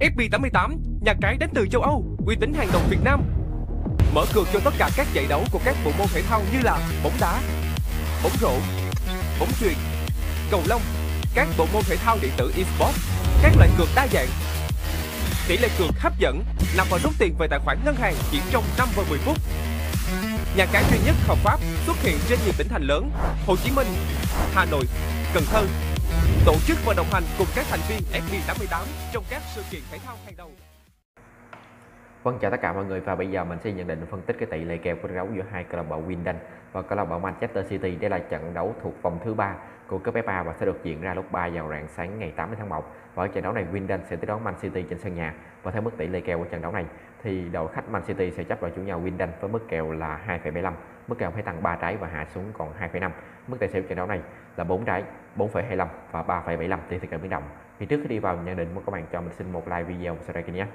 FB88, nhà cái đến từ châu Âu, uy tín hàng đầu Việt Nam. Mở cược cho tất cả các giải đấu của các bộ môn thể thao như là bóng đá, bóng rổ, bóng chuyền, cầu lông, các bộ môn thể thao điện tử eSports, các loại cược đa dạng. Tỷ lệ cược hấp dẫn, nạp và rút tiền về tài khoản ngân hàng chỉ trong 5 và 10 phút. Nhà cái duy nhất hợp pháp xuất hiện trên nhiều tỉnh thành lớn: Hồ Chí Minh, Hà Nội, Cần Thơ. Tổ chức và đồng hành cùng các thành viên FB88 trong các sự kiện thể thao hàng đầu. Vâng, chào tất cả mọi người, và bây giờ mình sẽ nhận định phân tích cái tỷ lệ kèo của trận đấu giữa hai câu lạc bộ Swindon và câu lạc bộ Manchester City. Đây là trận đấu thuộc vòng thứ 3 của cúp FA và sẽ được diễn ra lúc 3 giờ rạng sáng ngày 8 tháng 1. Và ở trận đấu này, Swindon sẽ tiếp đón Man City trên sân nhà, và theo mức tỷ lệ kèo của trận đấu này thì đội khách Man City sẽ chấp đội chủ nhà Swindon với mức kèo là 2,75, mức kèo phải tăng 3 trái và hạ xuống còn 2,5. Mức tài xỉu trận đấu này là 4 trái, 4,25 và 3,75 tỷ lệ kèo biến động. Thì trước khi đi vào nhận định, mời các bạn cho mình xin một like video và subscribe kênh nhé.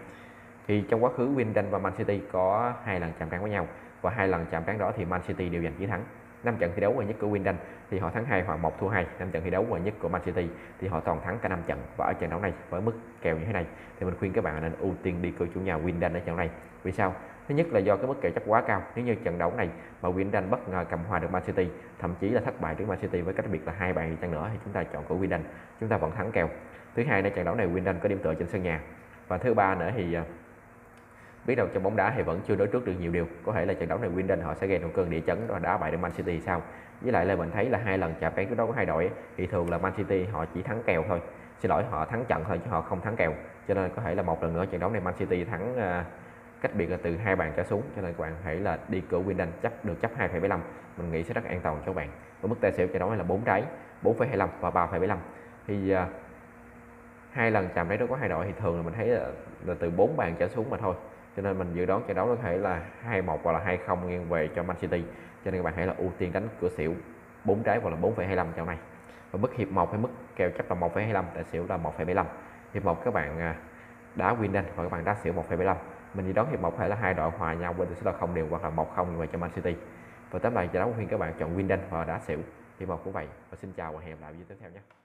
Thì trong quá khứ, Swindon và Man City có 2 lần chạm trán với nhau, và 2 lần chạm trán đó thì Man City đều giành chiến thắng. 5 trận thi đấu gần nhất của Swindon thì họ thắng 2 hoặc 1 thua 2. 5 trận thi đấu gần nhất của Man City thì họ toàn thắng cả 5 trận. Và ở trận đấu này với mức kèo như thế này thì mình khuyên các bạn nên ưu tiên đi cược chủ nhà Swindon ở trận này. Vì sao? Thứ nhất là do cái mức kèo chấp quá cao. Nếu như trận đấu này mà Swindon bất ngờ cầm hòa được Man City, thậm chí là thất bại trước Man City với cách biệt là 2 bàn đi chăng nữa, thì chúng ta chọn của Swindon, chúng ta vẫn thắng kèo. Thứ hai là trận đấu này Swindon có điểm tựa trên sân nhà. Và thứ ba nữa thì biết đâu trong bóng đá thì vẫn chưa đối trước được nhiều điều, có thể là trận đấu này Swindon họ sẽ gây động cơn địa chấn và đá bại được Man City sau. Với lại là mình thấy là 2 lần chạm trán trước đó của hai đội thì thường là Man City họ chỉ thắng kèo thôi, xin lỗi, họ thắng trận thôi chứ họ không thắng kèo, cho nên có thể là một lần nữa trận đấu này Man City thắng cách biệt là từ 2 bàn trở xuống, cho nên các bạn hãy là đi cửa Swindon chấp được chấp 2,75, mình nghĩ sẽ rất an toàn cho các bạn. Và mức tài xỉu trận đấu này là 4 trái, 4,25 và 3,75. Thì 2 lần chạm trán trước đó của hai đội thì thường là mình thấy là từ 4 bàn trở xuống mà thôi, cho nên mình dự đoán trận đấu có thể là 2-1 hoặc là 2-0 nghiêng về cho Man City, cho nên các bạn hãy là ưu tiên đánh cửa xỉu 4 trái hoặc là 4,25 trận này. Và mức hiệp 1 hay mức kèo chấp là 1,25, tài xỉu là 1,75. Hiệp 1 các bạn đá Swindon và các bạn đá xỉu 1,75. Mình dự đoán hiệp 1 có thể là hai đội hòa nhau bên tỷ số là 0 đều hoặc là 1-0 về cho Man City. Và tóm lại trận đấu khuyên các bạn chọn Swindon và đá xỉu hiệp 1 cũng vậy. Và xin chào và hẹn gặp lại video tiếp theo nhé.